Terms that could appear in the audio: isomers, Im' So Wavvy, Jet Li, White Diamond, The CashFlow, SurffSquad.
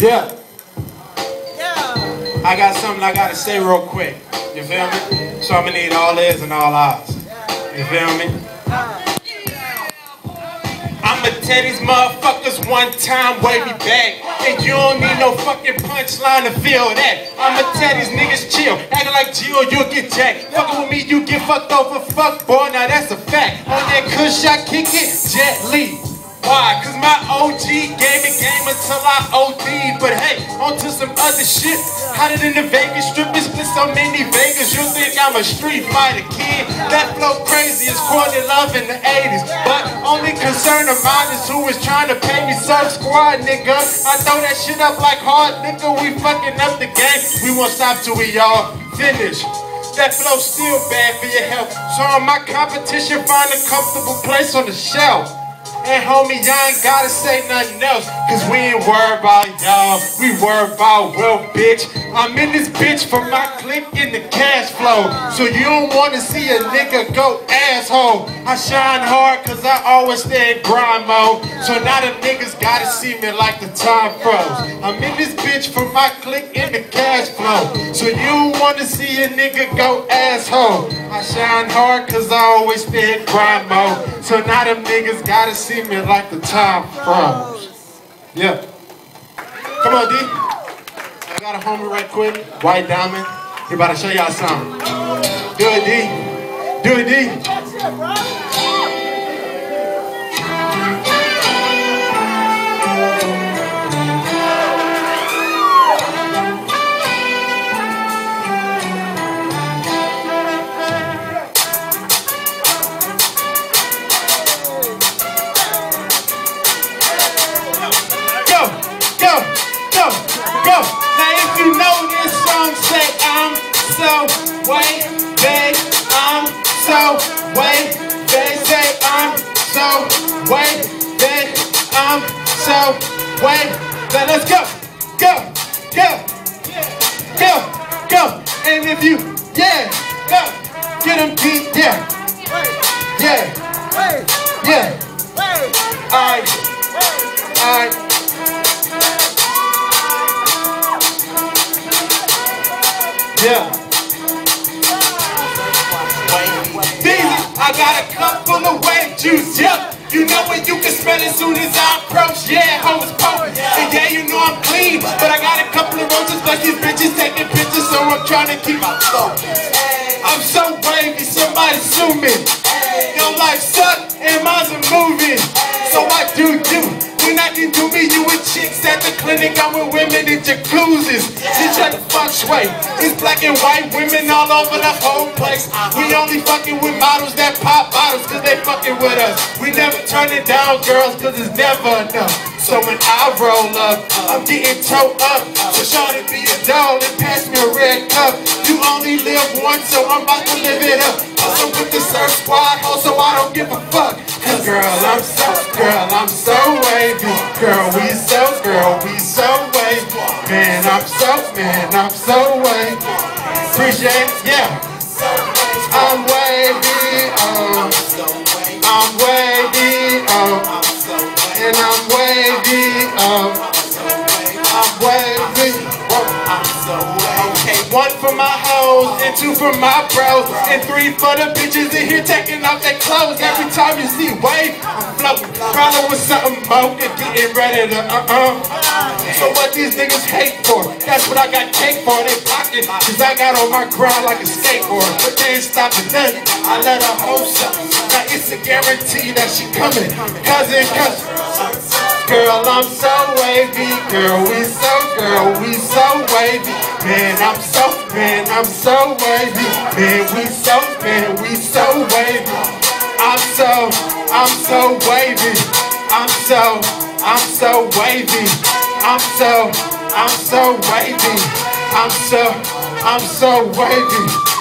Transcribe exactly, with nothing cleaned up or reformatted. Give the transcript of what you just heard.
Yeah. Yeah. I got something I gotta say real quick. You feel me? So I'm gonna need all ears and all eyes. You feel me? I'ma tell these motherfuckers one time, way me back. And you don't need no fucking punchline to feel that. I'ma tell these niggas chill, acting like Gio, you'll get jacked. Fuckin' with me, you get fucked over, fuck boy, now that's a fact. On that cush, I kick it, Jet Li. Why? Cause my O G gave me game until I O D. But hey, onto some other shit. Hotter than the Vegas Strip, it's been so many Vegas, you think I'm a street fighter kid. That flow crazy is corny love in the eighties. But only concern of mine is who is trying to pay me. Surf squad, nigga, I throw that shit up like hard, nigga. We fucking up the game. We won't stop till we all finish. That flow still bad for your health. So on my competition, find a comfortable place on the shelf. And homie, y'all ain't gotta say nothing else, cause we ain't worried about y'all, we worried about wealth, bitch. I'm in this bitch for my click in the cash flow. So you don't wanna see a nigga go asshole. I shine hard cause I always stay in grind mode. So now the niggas gotta see me like the time froze. I'm in this bitch for my click in the cash flow. So you don't wanna see a nigga go asshole. I shine hard cause I always stay in grind mode. So now them niggas gotta see me like the time froze. Yeah. Come on, D. Got a homie right quick, White Diamond. He about to show y'all something. Do it, D. Do it, D. Go, go, go, go. If you know this song, say I'm so way babe, I'm so way babe, say I'm so way babe, I'm so way babe. Let's go, go, go, go, go. And if you, yeah, go, get them deep, yeah, yeah, yeah. Alright, alright. Yeah. These, I got a cup full of wave juice, yep. You know when you can smell as soon as I approach, yeah, hoes potent. And yeah, you know I'm clean, but I got a couple of roaches like these bitches taking pictures, so I'm trying to keep my focus. I'm so wavy, somebody sue me. Your life sucks and mine's a movie, so I do you. When I can do me, you with chicks at the clinic, I'm with women in jacuzzis. She tried to fuck sway. It's black and white women all over the whole place. We only fucking with models that pop bottles, cause they fucking with us. We never turn it down, girls, cause it's never enough. So when I roll up, I'm getting towed up. So shawty be a doll and pass me a red cup. You only live once, so I'm about to live it up. Also with the surf squad, also I don't give a fuck. Cause girl, I'm so, girl, I'm so wavy. Girl, we so, girl, we so wavy. Man, I'm so, man, I'm so wavy. Appreciate it, yeah. I'm wavy, oh. I'm wavy, oh. And I'm wavy, oh. I'm wavy, oh. Okay, one for my hoes, and two for my bros, and three for the bitches in here taking off their clothes. Every time you see wave, I'm floating, probably with something more and getting ready to uh-uh. So what these niggas hate for, that's what I got cake for in their pocket, cause I got on my grind like a skateboard. But they ain't stopping nothing, I let her hold something. Now it's a guarantee that she coming, cousin, cousin. Girl, I'm so wavy, girl, we so, girl, we so wavy. Man, I'm so, man, I'm so wavy. Man, we so, man, we so wavy. I'm so, I'm so wavy. I'm so, I'm so wavy. I'm so, I'm so wavy. I'm so, I'm so wavy.